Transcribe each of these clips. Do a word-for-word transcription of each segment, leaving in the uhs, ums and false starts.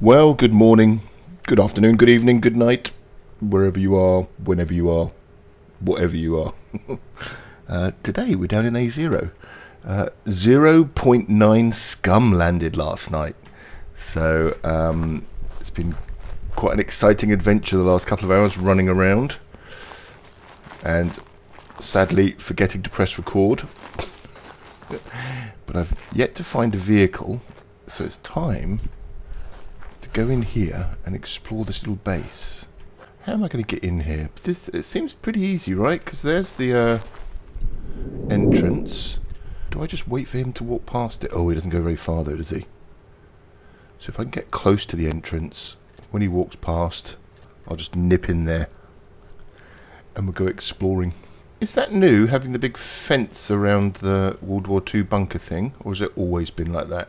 Well, good morning, good afternoon, good evening, good night, wherever you are, whenever you are, whatever you are. uh, today we're down in A zero. Uh, zero point nine scum landed last night, so um, it's been quite an exciting adventure the last couple of hours running around and sadly forgetting to press record. But I've yet to find a vehicle, so it's time to go in here and explore this little base. How am I going to get in here? This, it seems pretty easy, right? Because there's the uh, entrance. Do I just wait for him to walk past it? Oh, he doesn't go very far though, does he? So if I can get close to the entrance, when he walks past, I'll just nip in there and we'll go exploring. Is that new, having the big fence around the World War Two bunker thing, or has it always been like that?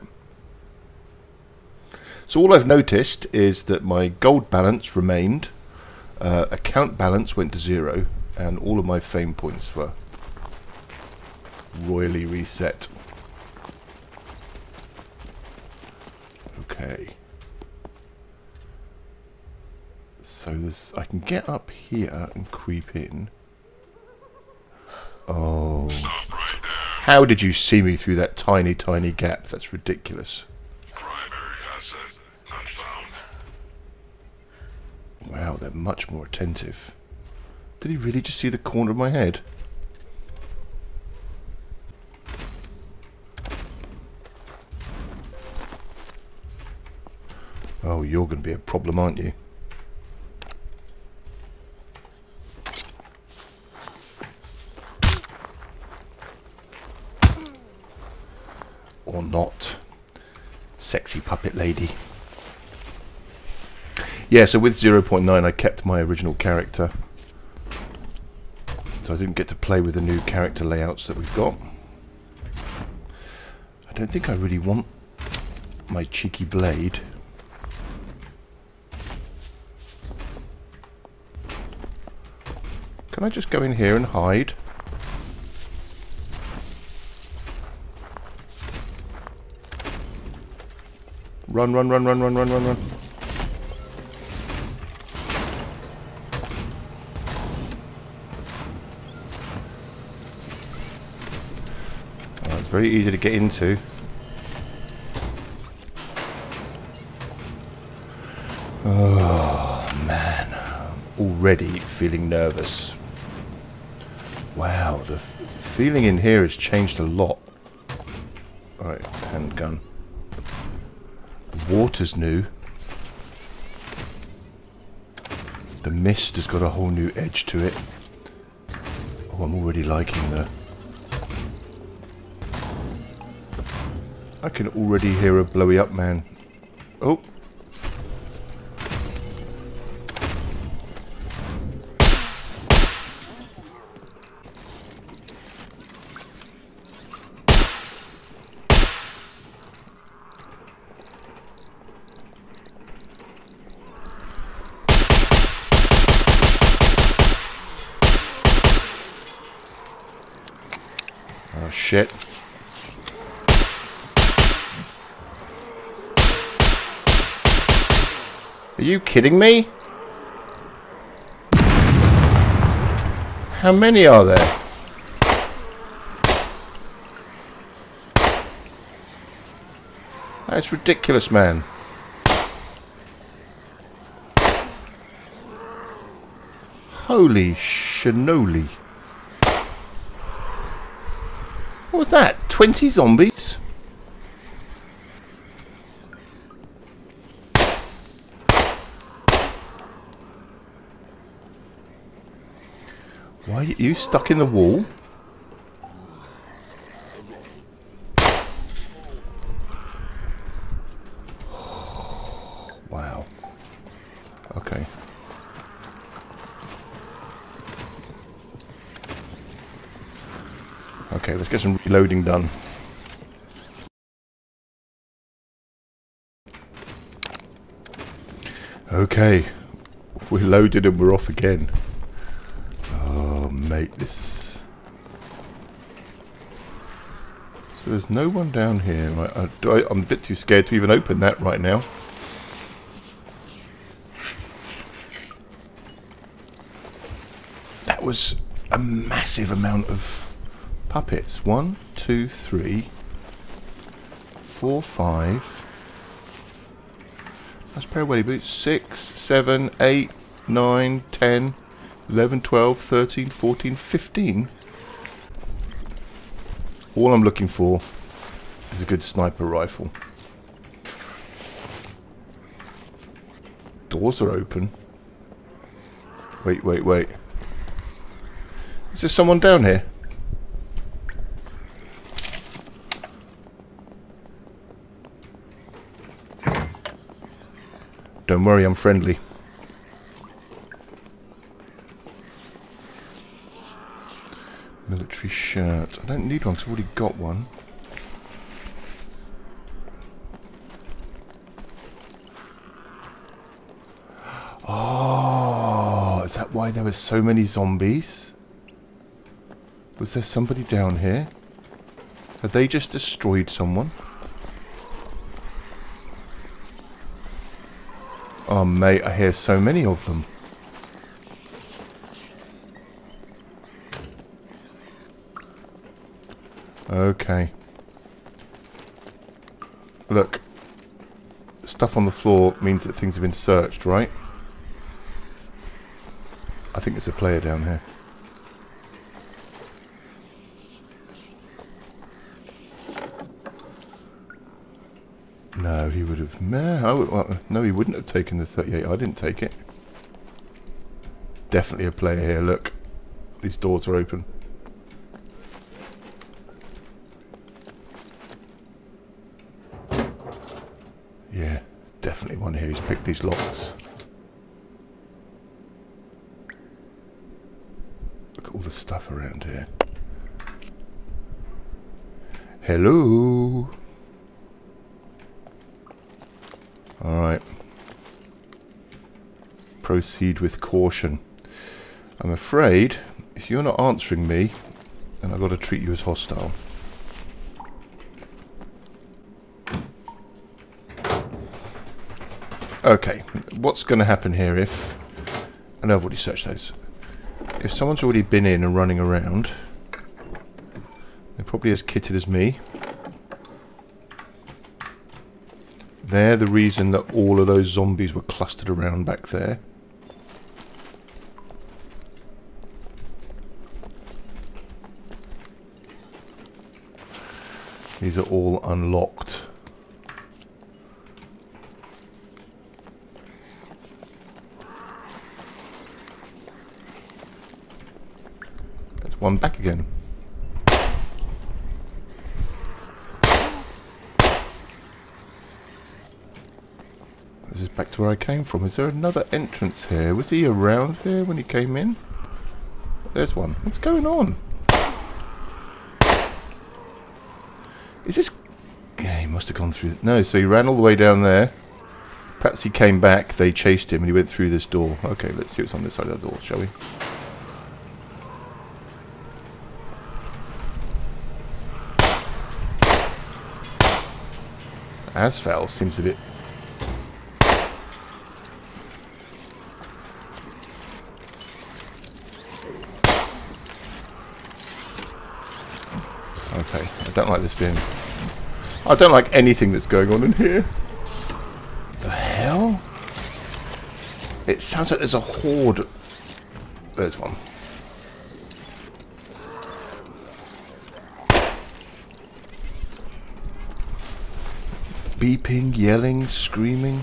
So all I've noticed is that my gold balance remained, uh, account balance went to zero, and all of my fame points were royally reset. Okay. So this, I can get up here and creep in. Oh, stop right there. How did you see me through that tiny, tiny gap? That's ridiculous. Primary asset not found. Wow, they're much more attentive. Did he really just see the corner of my head? Oh, you're going to be a problem, aren't you? Or not, sexy puppet lady. Yeah, so with zero point nine I kept my original character, so I didn't get to play with the new character layouts that we've got. I don't think I really want my cheeky blade. Can I just go in here and hide? Run, run, run, run, run, run, run, run. Oh, it's very easy to get into. Oh, man. I'm already feeling nervous. Wow, the feeling in here has changed a lot. Alright, handgun. Water's new. The mist has got a whole new edge to it. Oh, I'm already liking the... I can already hear a blowy up man. Oh! Oh shit. Are you kidding me? How many are there? That's ridiculous, man. Holy cannoli. What was that? twenty zombies? Why are you stuck in the wall? Wow. Okay. Okay, let's get some reloading done. Okay, we're loaded and we're off again. Oh, mate, this... So there's no one down here. Right? I, do I, I'm a bit too scared to even open that right now. That was a massive amount of puppets. One, two, three, four, five. That's a pair of welly boots. Six, seven, eight, nine, ten, eleven, twelve, thirteen, fourteen, fifteen. All I'm looking for is a good sniper rifle. Doors are open. Wait, wait, wait. Is there someone down here? Don't worry, I'm friendly. Military shirt. I don't need one because I've already got one. Oh, is that why there were so many zombies? Was there somebody down here? Have they just destroyed someone? Oh mate, I hear so many of them. Okay. Look. Stuff on the floor means that things have been searched, right? I think there's a player down here. No, he would have. No, I would, well, no, he wouldn't have taken the thirty-eight. I didn't take it. Definitely a player here. Look, these doors are open. Yeah, definitely one here. He's picked these locks. Look at all the stuff around here. Hello. Alright. Proceed with caution. I'm afraid if you're not answering me, then I've got to treat you as hostile. Okay, what's going to happen here if... I know I've already searched those. If someone's already been in and running around, they're probably as kitted as me. They're the reason that all of those zombies were clustered around back there. These are all unlocked. That's one back again. Back to where I came from. Is there another entrance here? Was he around here when he came in? There's one. What's going on? Is this... Yeah, he must have gone through... No, so he ran all the way down there. Perhaps he came back, they chased him, and he went through this door. Okay, let's see what's on this side of the door, shall we? Asphalt seems a bit... I don't like this bin. I don't like anything that's going on in here. The hell? It sounds like there's a horde. There's one. Beeping, yelling, screaming.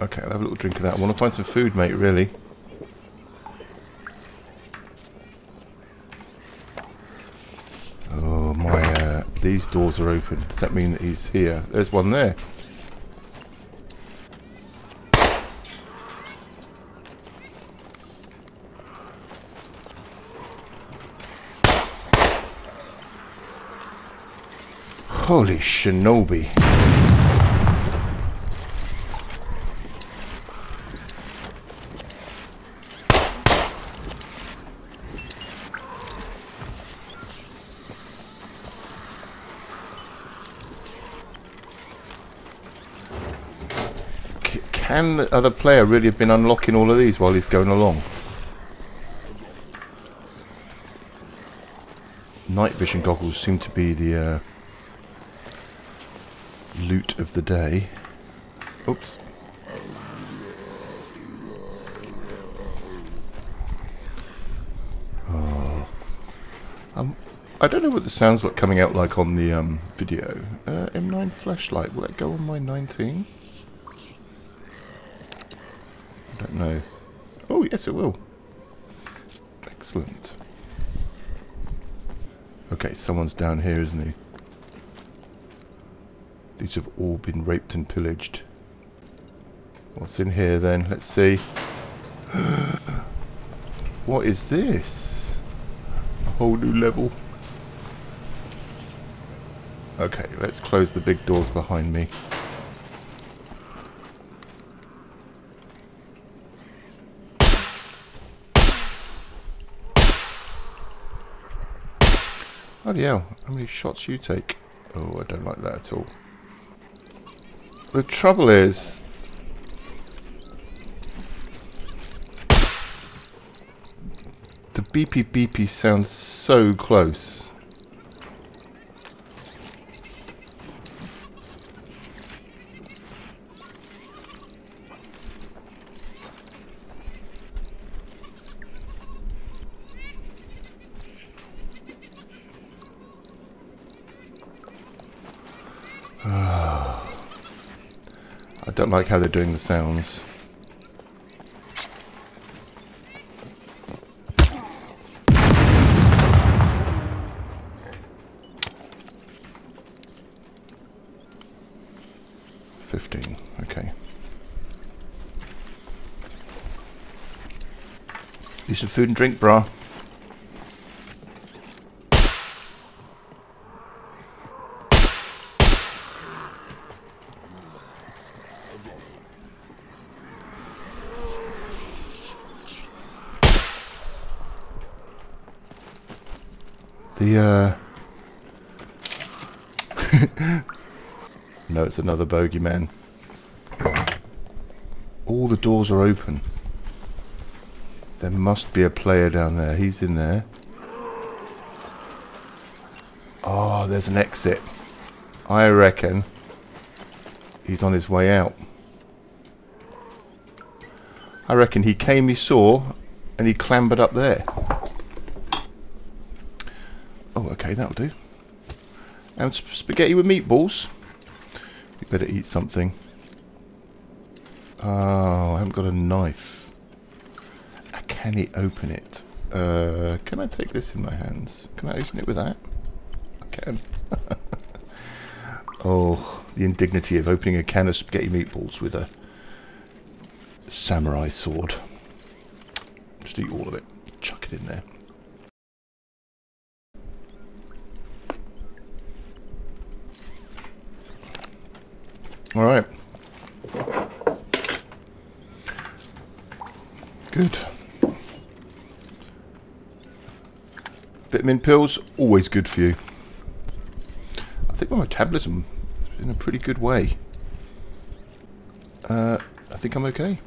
Okay, I'll have a little drink of that. I want to find some food, mate, really. These doors are open. Does that mean that he's here? There's one there. Holy shinobi. can the other player really have been unlocking all of these while he's going along? Night vision goggles seem to be the uh, loot of the day. Oops. Oh. Um, I don't know what the sounds like coming out like on the um, video. Uh, M nine flashlight, will that go on my nineteen? I don't know. Oh yes, it will. Excellent. Okay, someone's down here, isn't he? These have all been raped and pillaged. What's in here then? Let's see. What is this? A whole new level. Okay, let's close the big doors behind me. Bloody hell, how many shots you take? Oh, I don't like that at all. The trouble is... the beepy beepy sounds so close. I don't like how they're doing the sounds. Fifteen, okay. Need some food and drink, brah. The, uh... no, it's another bogeyman. All the doors are open. There must be a player down there. He's in there. Oh, there's an exit. I reckon he's on his way out. I reckon he came, he saw, and he clambered up there. Okay, that'll do. And sp spaghetti with meatballs. You better eat something. Oh, I haven't got a knife. Can it open it? Uh, can I take this in my hands? Can I open it with that? I can. Oh, the indignity of opening a can of spaghetti meatballs with a samurai sword. Just eat all of it. Chuck it in there. Alright. Good. Vitamin pills, always good for you. I think my metabolism is in a pretty good way. Uh, I think I'm okay.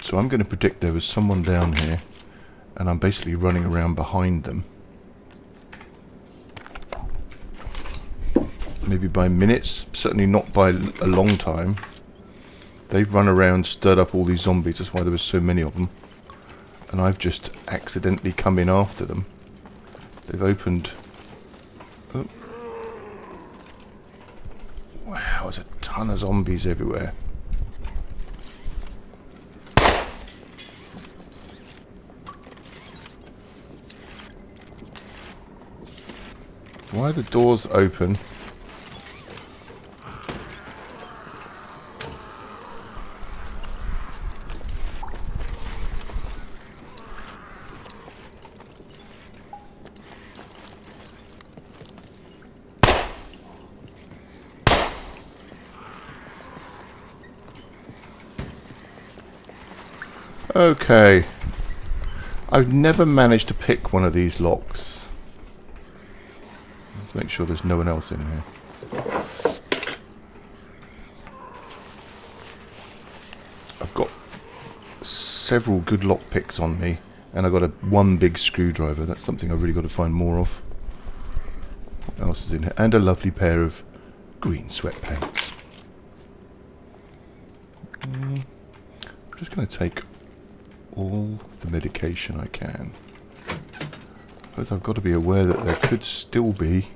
So I'm going to predict there was someone down here, and I'm basically running around behind them. Maybe by minutes, certainly not by a long time. They've run around, stirred up all these zombies, that's why there were so many of them. And I've just accidentally come in after them. They've opened... Oh. Wow, there's a ton of zombies everywhere. Why are the doors open? Okay, I've never managed to pick one of these locks. Let's make sure there's no one else in here. several good lockpicks on me, and I got a one big screwdriver. That's something I've really got to find more of. What else is in here? And a lovely pair of green sweatpants. Mm. I'm just going to take all the medication I can. But I've got to be aware that there could still be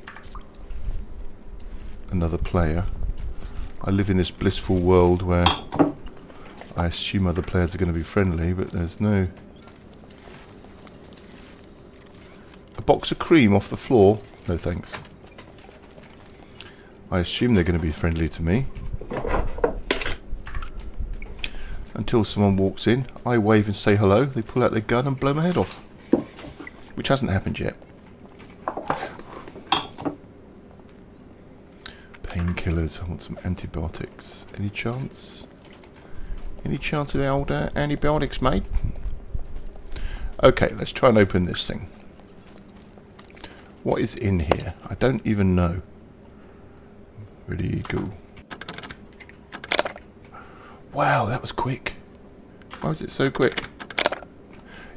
another player. I live in this blissful world where I assume other players are going to be friendly, but there's no... A box of cream off the floor? No thanks. I assume they're going to be friendly to me. Until someone walks in, I wave and say hello, they pull out their gun and blow my head off. Which hasn't happened yet. Painkillers, I want some antibiotics. Any chance? Any chance of the old uh, antibiotics, mate? Okay, let's try and open this thing. What is in here? I don't even know. Really cool. Wow, that was quick. Why was it so quick?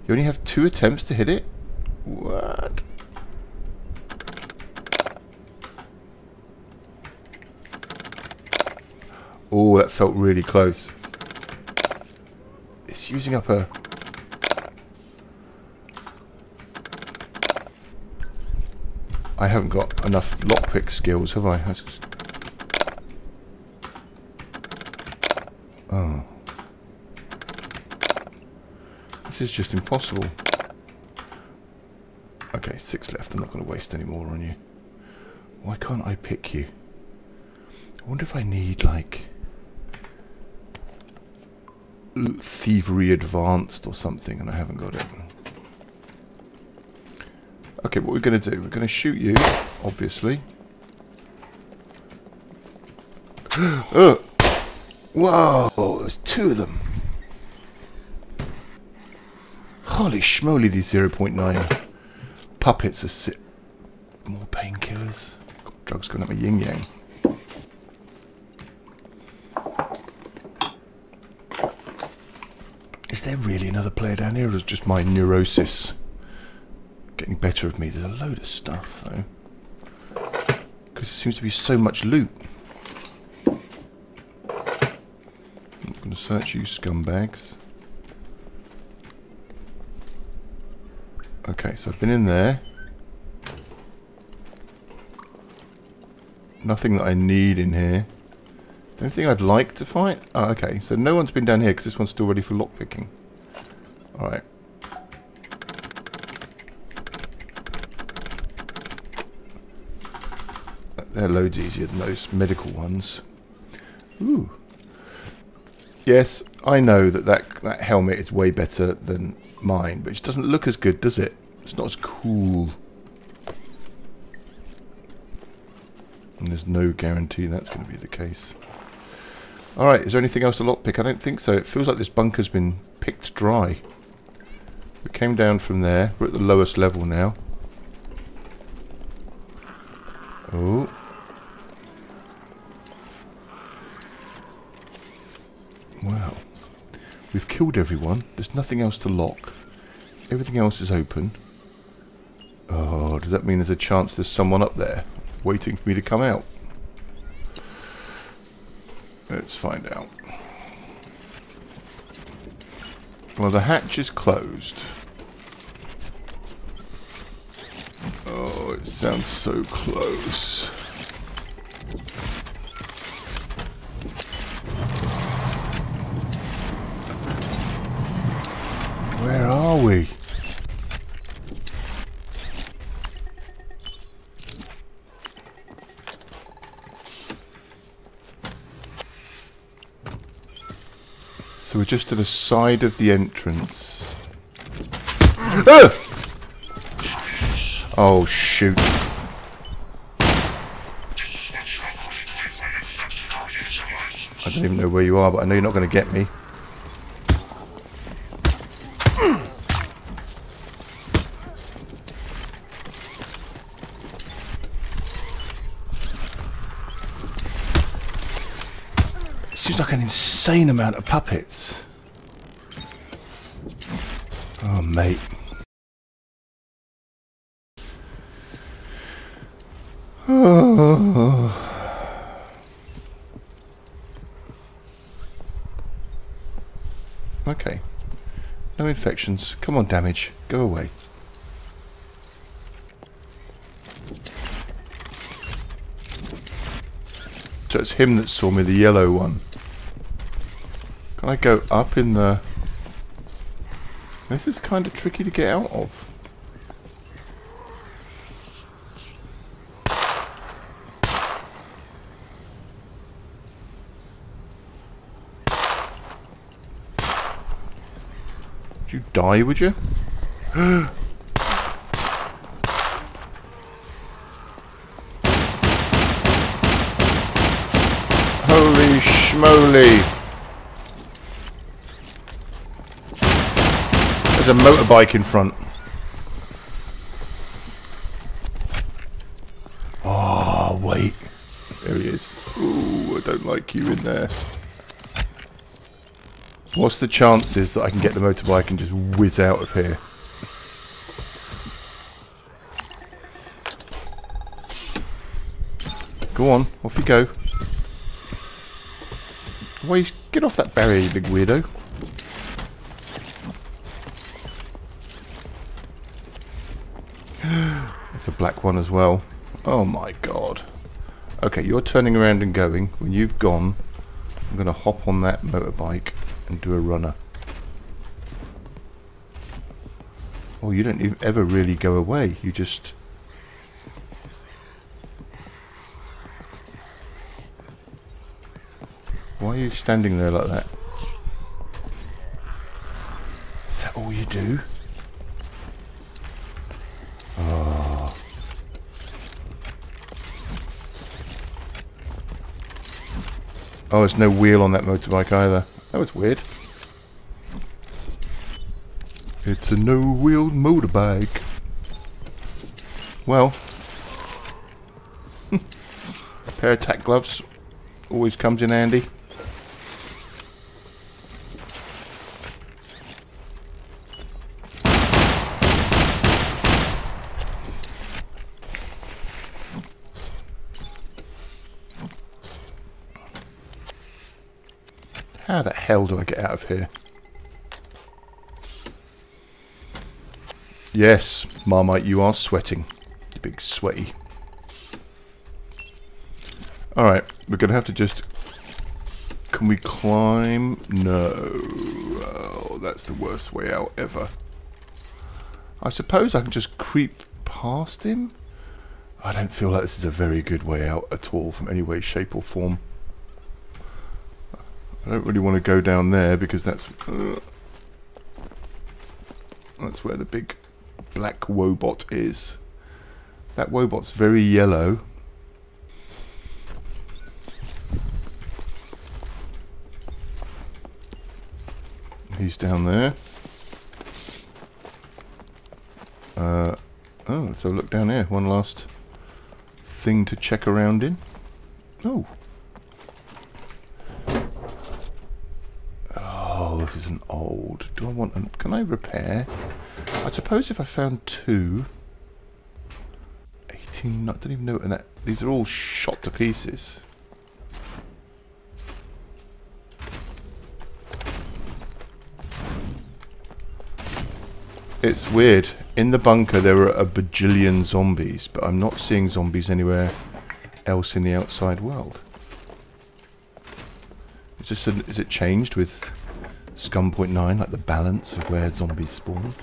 You only have two attempts to hit it? What? Oh, that felt really close. It's using up a... I haven't got enough lockpick skills, have I? I just... Oh. This is just impossible. Okay, six left. I'm not going to waste any more on you. Why can't I pick you? I wonder if I need, like... Thievery Advanced or something, and I haven't got it. Okay, what we're going to do, we're going to shoot you, obviously. uh. Whoa, there's two of them. Holy schmoly, these zero point nine puppets are si- More painkillers. Drugs going up my yin yang. Is there really another player down here, or is it just my neurosis getting better of me? There's a load of stuff, though. Because there seems to be so much loot. To search you scumbags. Okay, so I've been in there. Nothing that I need in here. The only thing I'd like to fight? Oh, okay, so no one's been down here because this one's still ready for lockpicking. Alright. They're loads easier than those medical ones. Ooh. Yes, I know that, that that helmet is way better than mine, but it just doesn't look as good, does it? It's not as cool. And there's no guarantee that's going to be the case. Alright, is there anything else to lockpick? I don't think so. It feels like this bunker's been picked dry. We came down from there. We're at the lowest level now. Oh. Wow. We've killed everyone. There's nothing else to lock. Everything else is open. Oh, does that mean there's a chance there's someone up there waiting for me to come out? Let's find out. Well, the hatch is closed. Oh, it sounds so close. Where are we? So we're just to the side of the entrance. Ah! Oh, shoot. I don't even know where you are, but I know you're not going to get me. Seems like an insane amount of puppets. on, mate. Oh. Okay. No infections. Come on, damage. Go away. So it's him that saw me, the yellow one. Can I go up in the... This is kind of tricky to get out of. You die, would you? Holy schmoly! There's a motorbike in front. Oh, wait. There he is. Ooh, I don't like you in there. What's the chances that I can get the motorbike and just whiz out of here? Go on, off you go. Wait, get off that barrier, you big weirdo. There's a black one as well. Oh my god. Okay, you're turning around and going. When you've gone, I'm going to hop on that motorbike and do a runner. Oh, you don't even ever really go away. You just... Why are you standing there like that? Is that all you do? Oh. Oh, there's no wheel on that motorbike either. That was weird. It's a no-wheeled motorbike. Well, a pair of tack gloves always comes in handy. How the hell do I get out of here? Yes, Marmite, you are sweating. You big sweaty. Alright, we're going to have to just... Can we climb? No. Oh, that's the worst way out ever. I suppose I can just creep past him? I don't feel like this is a very good way out at all from any way, shape or form. I don't really want to go down there because that's uh, that's where the big black Wobot is. That Wobot's very yellow. He's down there. Uh, oh, let's have a look down here. One last thing to check around in. Oh. This is an old. Do I want an, can I repair? I suppose if I found two. eighteen, I don't even know. And that, these are all shot to pieces. It's weird. In the bunker there are a bajillion zombies, but I'm not seeing zombies anywhere else in the outside world. It's just an, is it changed with Scum point nine, like the balance of where zombies spawn.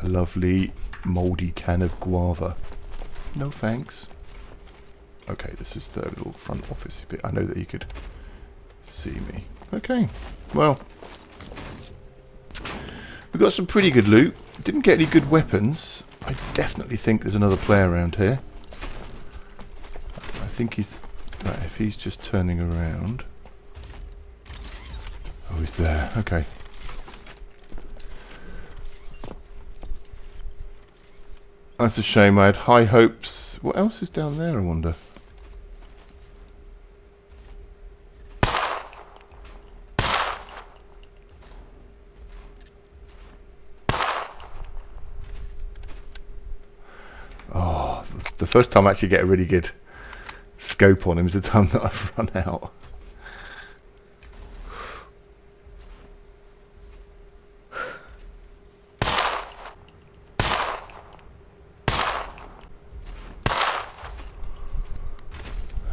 A lovely mouldy can of guava. No thanks. Okay, this is the little front office bit. I know that you could see me. Okay, well, we got some pretty good loot. Didn't get any good weapons. I definitely think there's another player around here. I think he's... Right, if he's just turning around... Oh, he's there. Okay. That's a shame. I had high hopes. What else is down there, I wonder? the first time I actually get a really good scope on him is the time that I've run out.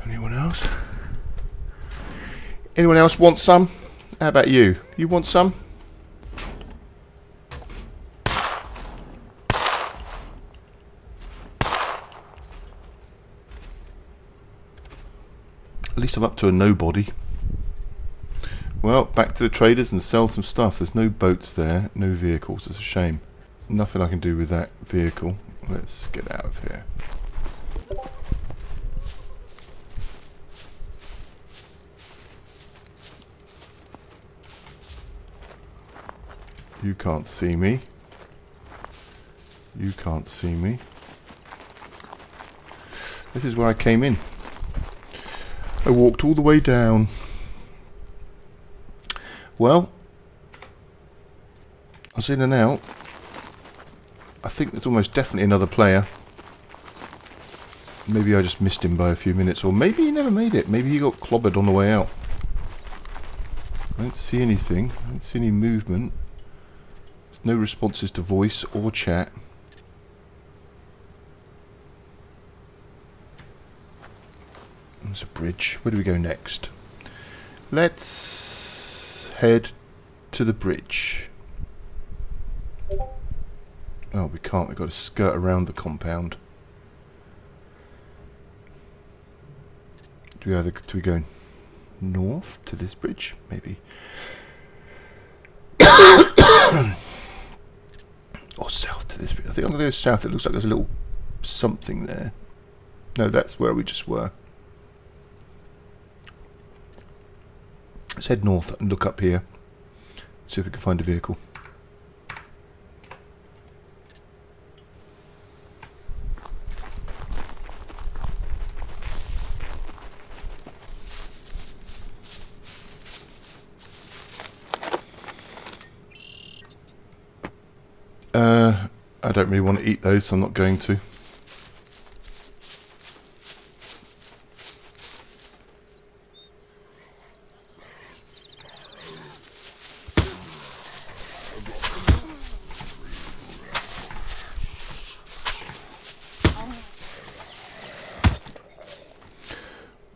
Anyone else? Anyone else want some? How about you? You want some? At least I'm up to a nobody. Well, back to the traders and sell some stuff. There's no boats there, no vehicles. It's a shame. Nothing I can do with that vehicle. Let's get out of here. You can't see me. You can't see me. This is where I came in. I walked all the way down. Well, I was in and out. I think there's almost definitely another player. Maybe I just missed him by a few minutes, or maybe he never made it. Maybe he got clobbered on the way out. I don't see anything. I don't see any movement. No responses to voice or chat. There's a bridge. Where do we go next? Let's head to the bridge. Oh, we can't. We've got to skirt around the compound. Do we either, do we go north to this bridge? Maybe. Or south to this bit. I think I'm going to go south. It looks like there's a little something there. No, that's where we just were. Let's head north and look up here. See if we can find a vehicle. Uh, I don't really want to eat those, so I'm not going to.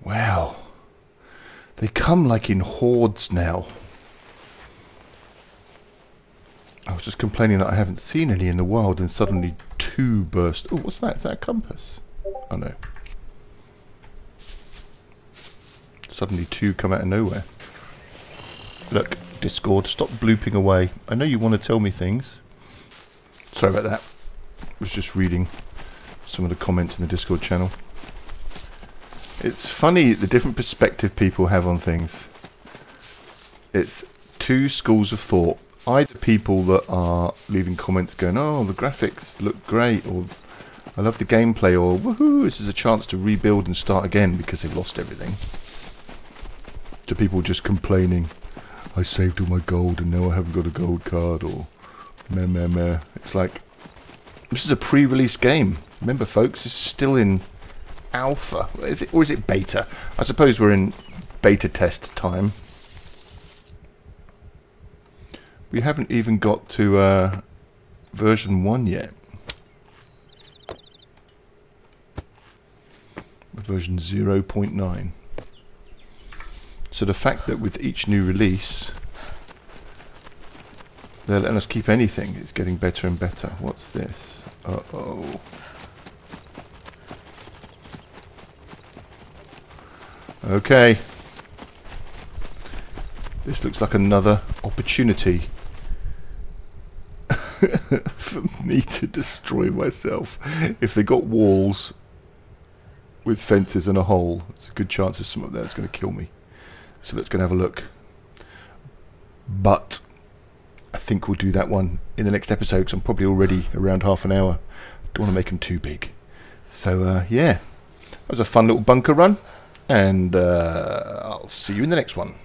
Wow. They come like in hordes now. Just complaining that I haven't seen any in the wild, and suddenly two burst. Oh, what's that? Is that a compass? Oh no. Suddenly two come out of nowhere. Look, Discord, stop blooping away. I know you want to tell me things. Sorry about that. I was just reading some of the comments in the Discord channel. It's funny the different perspective people have on things. It's two schools of thought. Either people that are leaving comments going, oh, the graphics look great, or I love the gameplay, or woohoo, this is a chance to rebuild and start again because they've lost everything. To people just complaining, I saved all my gold and now I haven't got a gold card, or meh meh meh. It's like, this is a pre-release game. Remember folks, it's still in alpha. Is it, or is it beta? I suppose we're in beta test time. We haven't even got to uh, version one yet. Version zero point nine. So the fact that with each new release, they're letting us keep anything, it's getting better and better. What's this? Uh-oh. Okay. This looks like another opportunity for me to destroy myself. If they got walls with fences and a hole, it's a good chance of someone up there that's going to kill me. So let's go and have a look. But I think we'll do that one in the next episode, because I'm probably already around half an hour. Don't want to make them too big. So uh, yeah, that was a fun little bunker run, and uh, I'll see you in the next one.